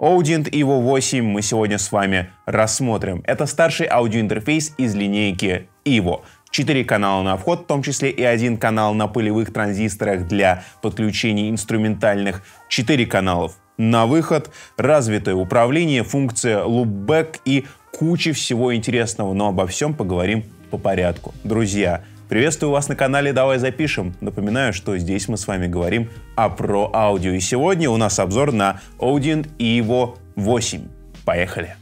Audient EVO 8 мы сегодня с вами рассмотрим. Это старший аудиоинтерфейс из линейки EVO. 4 канала на вход, в том числе и 1 канал на пылевых транзисторах для подключений инструментальных, 4 каналов на выход, развитое управление, функция LoopBack и куча всего интересного, но обо всем поговорим по порядку. Друзья, приветствую вас на канале «Давай запишем». Напоминаю, что здесь мы с вами говорим про аудио, и сегодня у нас обзор на Audient EVO 8. Поехали!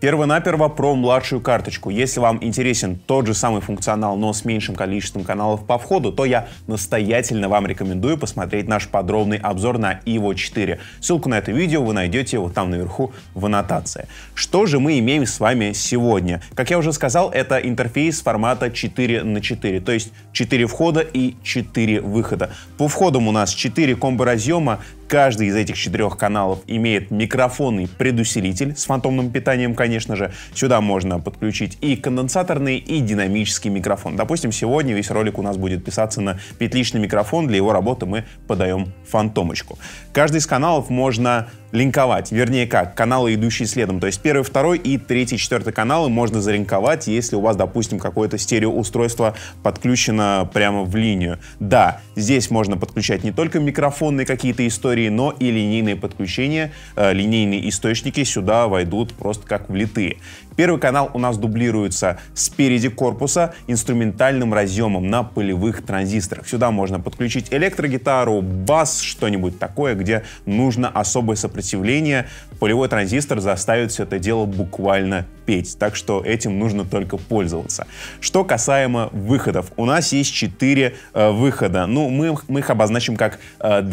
Первонаперво про младшую карточку. Если вам интересен тот же самый функционал, но с меньшим количеством каналов по входу, то я настоятельно вам рекомендую посмотреть наш подробный обзор на EVO 4. Ссылку на это видео вы найдете вот там наверху в аннотации. Что же мы имеем с вами сегодня? Как я уже сказал, это интерфейс формата 4×4, то есть 4 входа и 4 выхода. По входам у нас 4 комбо-разъема. Каждый из этих 4 каналов имеет микрофонный предусилитель с фантомным питанием, конечно же. Сюда можно подключить и конденсаторный, и динамический микрофон. Допустим, сегодня весь ролик у нас будет писаться на петличный микрофон. Для его работы мы подаем фантомочку. Каждый из каналов можно линковать, вернее как, каналы, идущие следом. То есть первый, второй и третий, четвертый каналы можно залинковать, если у вас, допустим, какое-то стереоустройство подключено прямо в линию. Да, здесь можно подключать не только микрофонные какие-то истории, но и линейные подключения, линейные источники сюда войдут просто как влитые. Первый канал у нас дублируется спереди корпуса инструментальным разъемом на пылевых транзисторах. Сюда можно подключить электрогитару, бас, что-нибудь такое, где нужно особое сопротивление. Пылевой транзистор заставит все это дело буквально петь, так что этим нужно только пользоваться. Что касаемо выходов, у нас есть 4 выхода, ну мы их обозначим как 2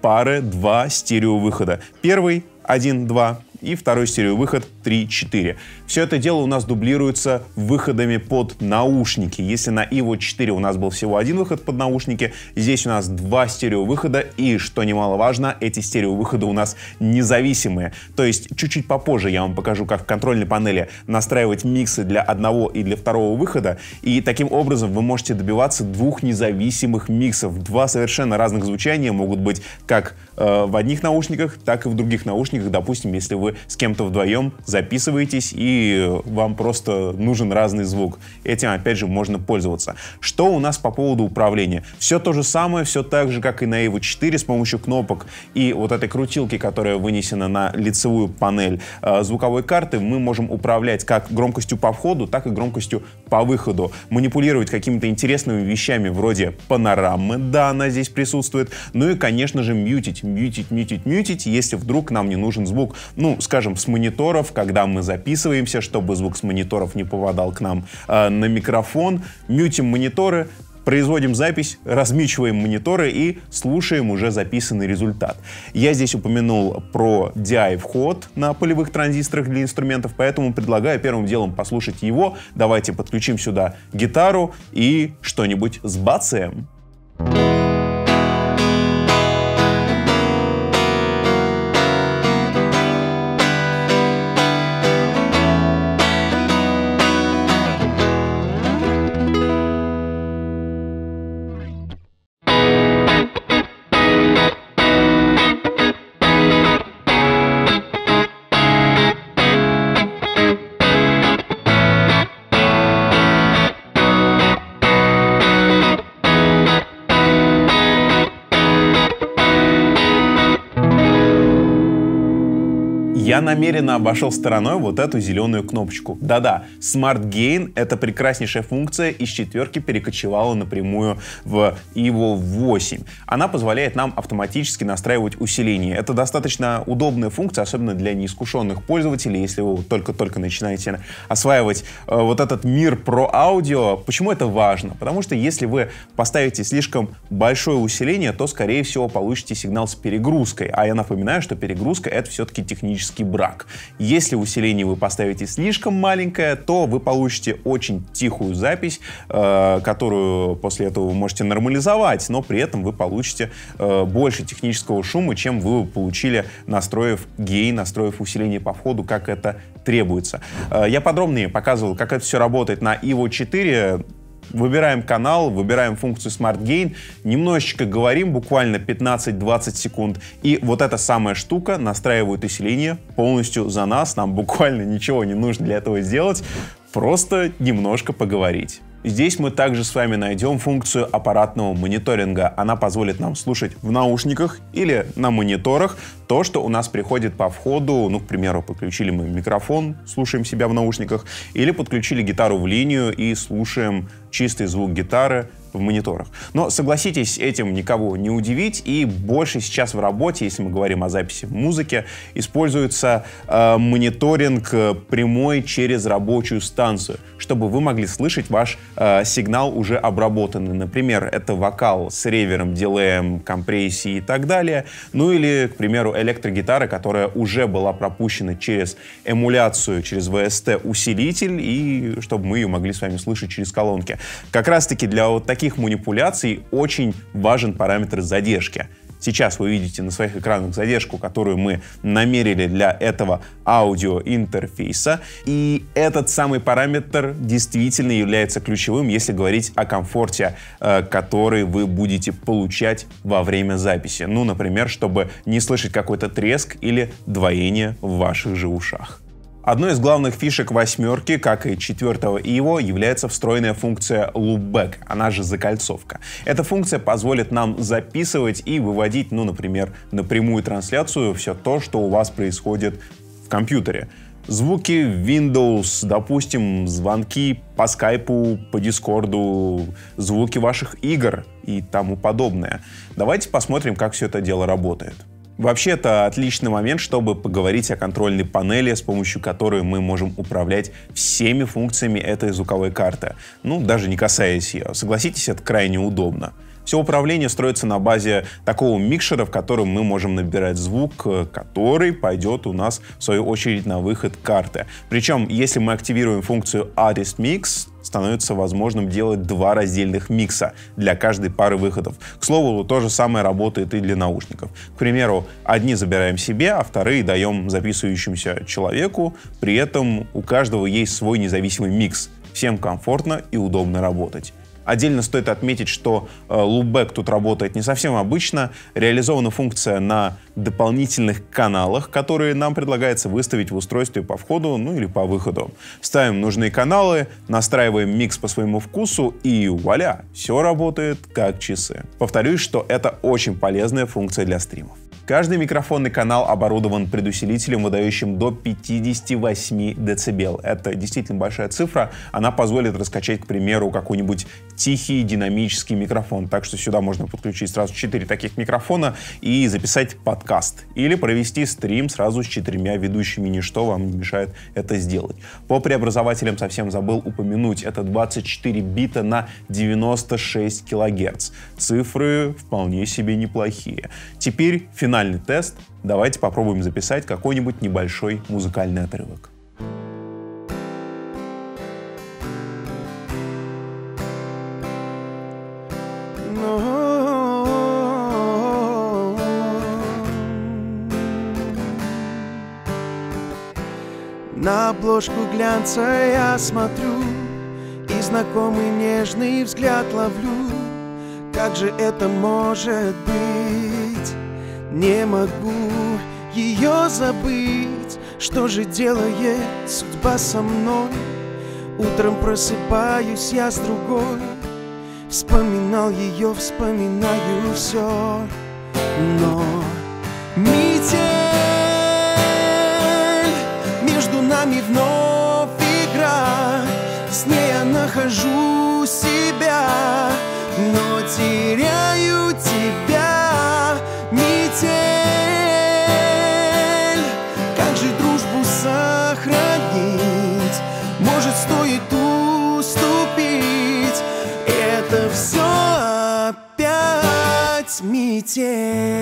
пары, 2 стереовыхода. Первый 1, 2 и второй стереовыход 3, 4. Все это дело у нас дублируется выходами под наушники. Если на EVO 4 у нас был всего 1 выход под наушники, здесь у нас 2 стереовыхода, и, что немаловажно, эти стереовыходы у нас независимые. То есть чуть-чуть попозже я вам покажу, как в контрольной панели настраивать миксы для одного и для второго выхода, и таким образом вы можете добиваться 2 независимых миксов. 2 совершенно разных звучания могут быть как в одних наушниках, так и в других наушниках, допустим, если вы с кем-то вдвоем записываетесь и вам просто нужен разный звук. Этим, опять же, можно пользоваться. Что у нас по поводу управления? Все то же самое, все так же, как и на EVO 4, с помощью кнопок и вот этой крутилки, которая вынесена на лицевую панель звуковой карты, мы можем управлять как громкостью по входу, так и громкостью по выходу. Манипулировать какими-то интересными вещами вроде панорамы, да, она здесь присутствует, ну и, конечно же, мьютить, если вдруг нам не нужен звук. Ну, скажем, с мониторов, когда мы записываемся, чтобы звук с мониторов не попадал к нам на микрофон, мьютим мониторы, производим запись, размичиваем мониторы и слушаем уже записанный результат. Я здесь упомянул про DI вход на пылевых транзисторах для инструментов, поэтому предлагаю первым делом послушать его. Давайте подключим сюда гитару и что-нибудь сбацаем. Я намеренно обошел стороной вот эту зеленую кнопочку. Да-да, Smart Gain — это прекраснейшая функция, из 4-ки перекочевала напрямую в EVO 8. Она позволяет нам автоматически настраивать усиление. Это достаточно удобная функция, особенно для неискушенных пользователей, если вы только-только начинаете осваивать вот этот мир про аудио. Почему это важно? Потому что если вы поставите слишком большое усиление, то, скорее всего, получите сигнал с перегрузкой. А я напоминаю, что перегрузка — это все-таки технически брак. Если усиление вы поставите слишком маленькое, то вы получите очень тихую запись, которую после этого вы можете нормализовать, но при этом вы получите больше технического шума, чем вы получили, настроив гейн, настроив усиление по входу, как это требуется. Я подробнее показывал, как это все работает на EVO 4. Выбираем канал, выбираем функцию Smart Gain, немножечко говорим, буквально 15-20 секунд, и вот эта самая штука настраивает усиление полностью за нас, нам буквально ничего не нужно для этого сделать, просто немножко поговорить. Здесь мы также с вами найдем функцию аппаратного мониторинга. Она позволит нам слушать в наушниках или на мониторах то, что у нас приходит по входу. Ну, к примеру, подключили мы микрофон, слушаем себя в наушниках, или подключили гитару в линию и слушаем чистый звук гитары в мониторах. Но, согласитесь, этим никого не удивить, и больше сейчас в работе, если мы говорим о записи музыки, используется мониторинг прямой через рабочую станцию, чтобы вы могли слышать ваш сигнал уже обработанный. Например, это вокал с ревером, дилеем, компрессией и так далее. Ну или, к примеру, электрогитара, которая уже была пропущена через эмуляцию, через VST усилитель, и чтобы мы ее могли с вами слышать через колонки. Как раз-таки для вот таких манипуляций очень важен параметр задержки. Сейчас вы видите на своих экранах задержку, которую мы намерили для этого аудиоинтерфейса. И этот самый параметр действительно является ключевым, если говорить о комфорте, который вы будете получать во время записи. Ну, например, чтобы не слышать какой-то треск или двоение в ваших же ушах. Одной из главных фишек восьмерки, как и 4-го EVO, является встроенная функция LoopBack, она же закольцовка. Эта функция позволит нам записывать и выводить, ну, например, на прямую трансляцию все то, что у вас происходит в компьютере. Звуки Windows, допустим, звонки по скайпу, по дискорду, звуки ваших игр и тому подобное. Давайте посмотрим, как все это дело работает. Вообще, это отличный момент, чтобы поговорить о контрольной панели, с помощью которой мы можем управлять всеми функциями этой звуковой карты. Ну, даже не касаясь ее. Согласитесь, это крайне удобно. Все управление строится на базе такого микшера, в котором мы можем набирать звук, который пойдет у нас, в свою очередь, на выход карты. Причем, если мы активируем функцию Artist Mix, становится возможным делать два раздельных микса для каждой пары выходов. К слову, то же самое работает и для наушников. К примеру, одни забираем себе, а вторые даем записывающемуся человеку. При этом у каждого есть свой независимый микс. Всем комфортно и удобно работать. Отдельно стоит отметить, что loopback тут работает не совсем обычно. Реализована функция на дополнительных каналах, которые нам предлагается выставить в устройстве по входу, ну или по выходу. Ставим нужные каналы, настраиваем микс по своему вкусу, и вуаля, все работает как часы. Повторюсь, что это очень полезная функция для стримов. Каждый микрофонный канал оборудован предусилителем, выдающим до 58 дБ. Это действительно большая цифра. Она позволит раскачать, к примеру, какой-нибудь тихий динамический микрофон. Так что сюда можно подключить сразу 4 таких микрофона и записать подкаст. Или провести стрим сразу с 4 ведущими. Ничто вам не мешает это сделать. По преобразователям совсем забыл упомянуть. Это 24 бита на 96 кГц. Цифры вполне себе неплохие. Теперь финальный тест. Давайте попробуем записать какой-нибудь небольшой музыкальный отрывок. На обложку глянца я смотрю и знакомый нежный взгляд ловлю. Как же это может быть? Не могу ее забыть. Что же делает судьба со мной? Утром просыпаюсь я с другой. Вспоминал ее, вспоминаю все. Но метель между нами вновь игра. С ней я нахожу себя, но теряю тебя. Как же дружбу сохранить? Может, стоит уступить? Это все опять метель.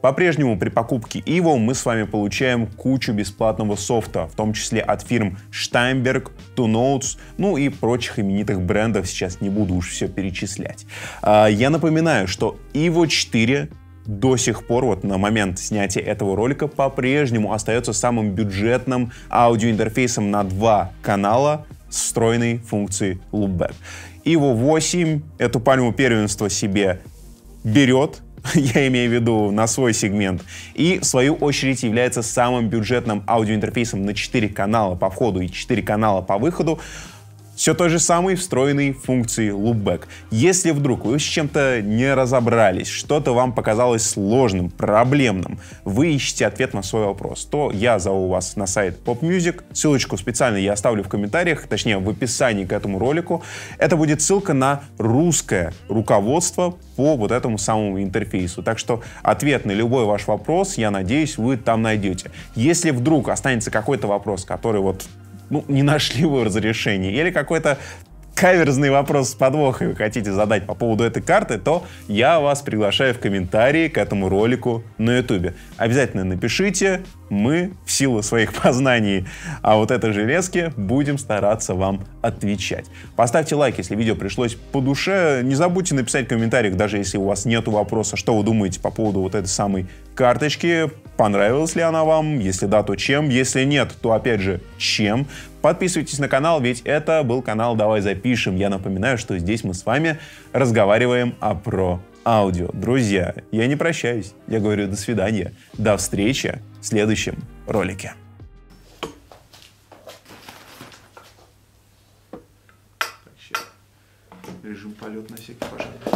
По-прежнему при покупке EVO мы с вами получаем кучу бесплатного софта, в том числе от фирм Steinberg, Two Notes, ну и прочих именитых брендов, сейчас не буду уж все перечислять. Я напоминаю, что EVO 4 до сих пор, вот на момент снятия этого ролика, по-прежнему остается самым бюджетным аудиоинтерфейсом на два канала с встроенной функцией LoopBack. EVO 8 эту пальму первенства себе берет, я имею в виду на свой сегмент, и в свою очередь является самым бюджетным аудиоинтерфейсом на 4 канала по входу и 4 канала по выходу, все той же самой встроенной функции LoopBack. Если вдруг вы с чем-то не разобрались, что-то вам показалось сложным, проблемным, вы ищете ответ на свой вопрос, то я зову вас на сайт PopMusic. Ссылочку специально я оставлю в комментариях, точнее в описании к этому ролику. Это будет ссылка на русское руководство по вот этому самому интерфейсу. Так что ответ на любой ваш вопрос, я надеюсь, вы там найдете. Если вдруг останется какой-то вопрос, который вот не нашли вы разрешение, или какой-то каверзный вопрос с подвохом вы хотите задать по поводу этой карты, то я вас приглашаю в комментарии к этому ролику на YouTube. Обязательно напишите, мы в силу своих познаний вот этой железки будем стараться вам отвечать. Поставьте лайк, если видео пришлось по душе. Не забудьте написать в комментариях, даже если у вас нет вопроса, что вы думаете по поводу вот этой самой карточки. Понравилась ли она вам? Если да, то чем? Если нет, то опять же, чем? Подписывайтесь на канал, ведь это был канал «Давай запишем». Я напоминаю, что здесь мы с вами разговариваем про аудио. Друзья, я не прощаюсь. Я говорю до свидания. До встречи в следующем ролике. Режим полет на всякий пожар.